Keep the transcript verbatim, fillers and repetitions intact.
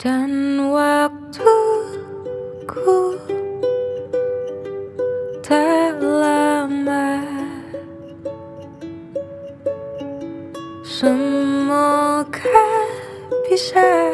dan waktuku tak lama. Semoga bisa.